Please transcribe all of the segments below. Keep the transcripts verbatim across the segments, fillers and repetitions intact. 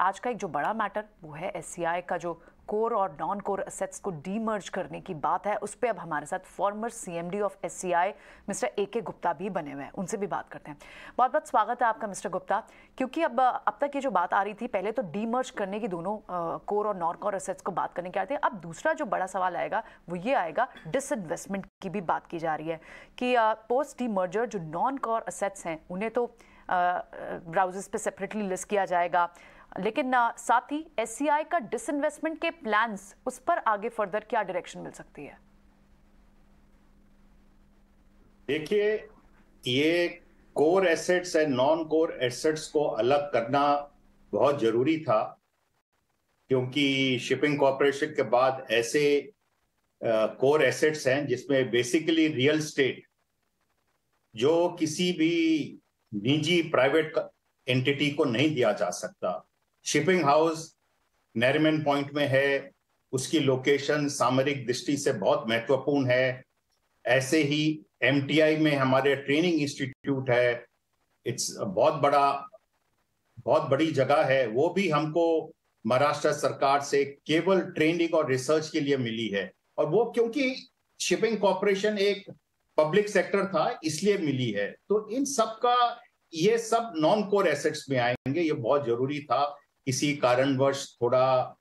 आज का एक जो बड़ा मैटर वो है एससीआई का जो कोर और नॉन कोर असेट्स को डीमर्ज करने की बात है। उस पर अब हमारे साथ former CMD of SCI mister एके गुप्ता भी बने हुए हैं, उनसे भी बात करते हैं। बहुत बहुत स्वागत है आपका मिस्टर गुप्ता। क्योंकि अब अब तक ये जो बात आ रही थी, पहले तो डीमर्ज करने की दोनों कोर और नॉन कोर असेट्स को बात करने की आती है, अब दूसरा जो बड़ा सवाल आएगा वो ये आएगा, डिसइन्वेस्टमेंट की भी बात की जा रही है कि पोस्ट डीमर्जर जो नॉन कोर असेट्स हैं उन्हें तो ब्राउजर्स पे सेपरेटली लिस्ट किया जाएगा, लेकिन साथ ही एससीआई का डिसइन्वेस्टमेंट के प्लान्स, उस पर आगे फर्दर क्या डायरेक्शन मिल सकती है? देखिए, ये core assets and non core assets को अलग करना बहुत जरूरी था, क्योंकि शिपिंग कॉर्पोरेशन के बाद ऐसे कोर एसेट्स हैं जिसमें बेसिकली रियल एस्टेट जो किसी भी निजी प्राइवेट एंटिटी को नहीं दिया जा सकता। शिपिंग हाउस नरीमन पॉइंट में है, उसकी लोकेशन सामरिक दृष्टि से बहुत महत्वपूर्ण है। ऐसे ही एमटीआई में हमारे ट्रेनिंग इंस्टीट्यूट है, इट्स बहुत बड़ा बहुत बड़ी जगह है, वो भी हमको महाराष्ट्र सरकार से केवल ट्रेनिंग और रिसर्च के लिए मिली है, और वो क्योंकि शिपिंग कॉर्पोरेशन एक पब्लिक सेक्टर था इसलिए मिली है। तो इन सब का, ये सब नॉन कोर एसेट्स में आएंगे, ये बहुत जरूरी था। किसी कारणवश थोड़ा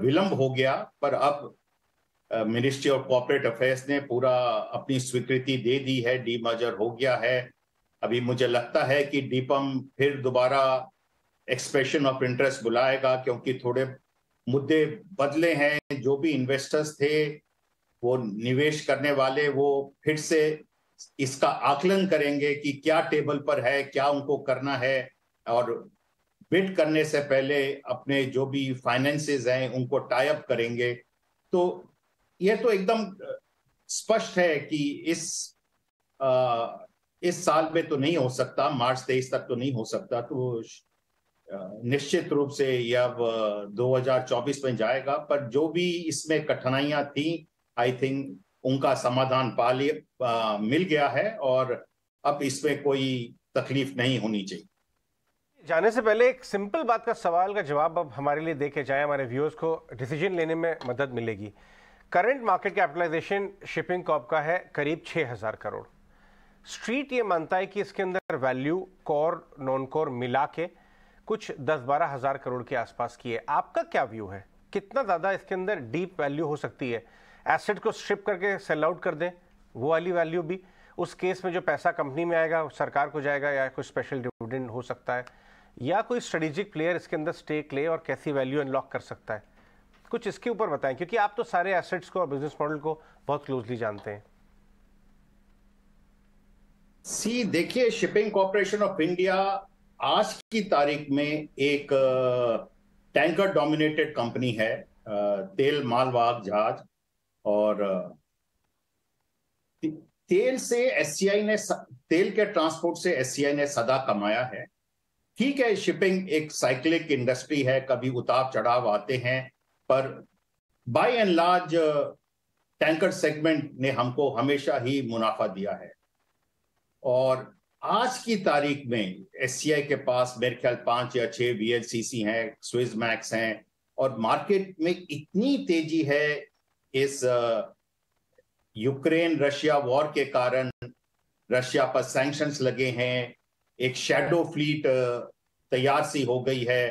विलंब हो गया, पर अब मिनिस्ट्री ऑफ कॉर्पोरेट अफेयर्स ने पूरा अपनी स्वीकृति दे दी है, डीमर्जर हो गया है। अभी मुझे लगता है कि डीपम फिर दोबारा एक्सप्रेशन ऑफ इंटरेस्ट बुलाएगा, क्योंकि थोड़े मुद्दे बदले हैं। जो भी इन्वेस्टर्स थे, वो निवेश करने वाले, वो फिर से इसका आकलन करेंगे कि क्या टेबल पर है, क्या उनको करना है, और बिड करने से पहले अपने जो भी फाइनेंसेस हैं उनको टाई अप करेंगे। तो यह तो एकदम स्पष्ट है कि इस आ, इस साल में तो नहीं हो सकता, मार्च तेईस तक तो नहीं हो सकता। तो निश्चित रूप से यह अब दो हज़ार चौबीस में जाएगा, पर जो भी इसमें कठिनाइयां थी आई थिंक उनका समाधान पा लिया मिल गया है, और अब इसमें कोई तकलीफ नहीं होनी चाहिए। जाने से पहले एक सिंपल बात का सवाल का जवाब अब हमारे लिए देके जाए, हमारे व्यूअर्स को डिसीजन लेने में मदद मिलेगी। Current market capitalisation shipping corp का है करीब छह हज़ार करोड़। स्ट्रीट ये मानता है कि इसके अंदर वैल्यू कोर नॉन कोर मिला के कुछ दस बारह हजार करोड़ के आसपास की है। आपका क्या व्यू है, कितना ज़्यादा इसके अंदर डीप वैल्यू हो सकती है? एसेट को स्ट्रिप करके सेल आउट कर दें, वो वाली वैल्यू भी, उस केस में जो पैसा कंपनी में आएगा सरकार को जाएगा, या कोई स्पेशल डिविडेंड हो सकता है, या कोई स्ट्रेटेजिक प्लेयर इसके अंदर स्टेक ले और कैसी वैल्यू अनलॉक कर सकता है, कुछ इसके ऊपर बताएं, क्योंकि आप तो सारे एसेट्स को और बिजनेस मॉडल को बहुत क्लोजली जानते हैं। सी देखिए, शिपिंग कॉर्पोरेशन ऑफ इंडिया आज की तारीख में एक टैंकर डोमिनेटेड कंपनी है, तेल मालवाहक जहाज, और तेल से एससीआई ने, तेल के ट्रांसपोर्ट से एससीआई ने सदा कमाया है। ठीक है, शिपिंग एक साइक्लिक इंडस्ट्री है, कभी उतार चढ़ाव आते हैं, पर by and large tanker segment ने हमको हमेशा ही मुनाफा दिया है। और आज की तारीख में एससीआई के पास मेरे ख्याल पांच या छह बीएलसीसी हैं, स्विस मैक्स हैं, और मार्केट में इतनी तेजी है इस यूक्रेन रशिया वॉर के कारण, रशिया पर सैंक्शंस लगे हैं, एक शैडो फ्लीट तैयार सी हो गई है,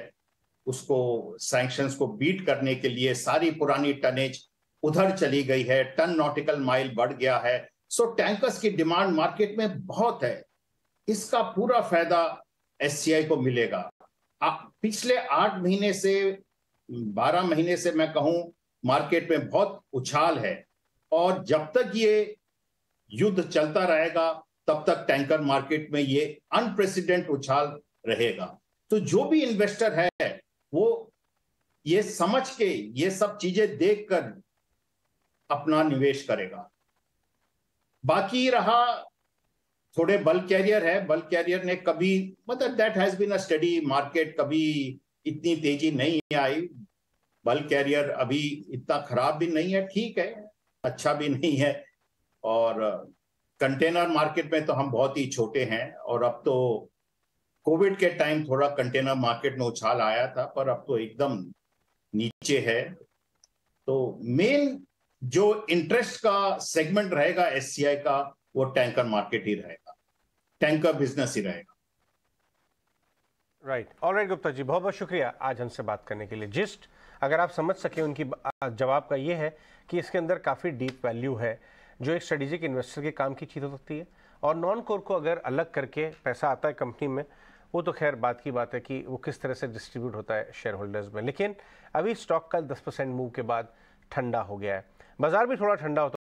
उसको सैंक्शंस को बीट करने के लिए सारी पुरानी टनेज उधर चली गई है, टन नॉटिकल माइल बढ़ गया है। सो टैंकर्स की डिमांड मार्केट में बहुत है, इसका पूरा फायदा एससीआई को मिलेगा। पिछले आठ महीने से बारह महीने से मैं कहूं मार्केट में बहुत उछाल है, और जब तक ये युद्ध चलता रहेगा तब तक टैंकर मार्केट में ये अनप्रेसिडेंट उछाल रहेगा। तो जो भी इन्वेस्टर है वो ये समझ के, ये सब चीजें देखकर अपना निवेश करेगा। बाकी रहा, थोड़े बल्क कैरियर है, बल्क कैरियर ने कभी, मतलब that has been a study market, कभी इतनी तेजी नहीं आई। बल्क कैरियर अभी इतना खराब भी नहीं है, ठीक है, अच्छा भी नहीं है। और कंटेनर मार्केट में तो हम बहुत ही छोटे हैं, और अब तो कोविड के टाइम थोड़ा कंटेनर मार्केट में उछाल आया था, पर अब तो एकदम नीचे है। तो मेन जो इंटरेस्ट का सेगमेंट रहेगा एससीआई का, वो टैंकर मार्केट ही रहेगा, टैंकर बिजनेस ही रहेगा। राइट, ऑलराइट गुप्ता जी, बहुत बहुत शुक्रिया आज हमसे बात करने के लिए। जिस्ट अगर आप समझ सके उनकी जवाब का ये है कि इसके अंदर काफ़ी डीप वैल्यू है जो एक स्ट्रेटेजिक इन्वेस्टर के काम की चीज़ हो सकती है, और नॉन कोर को अगर अलग करके पैसा आता है कंपनी में, वो तो खैर बात की बात है कि वो किस तरह से डिस्ट्रीब्यूट होता है शेयर होल्डर्स में। लेकिन अभी स्टॉक कल दस परसेंट मूव के बाद ठंडा हो गया है, बाजार भी थोड़ा ठंडा होता है।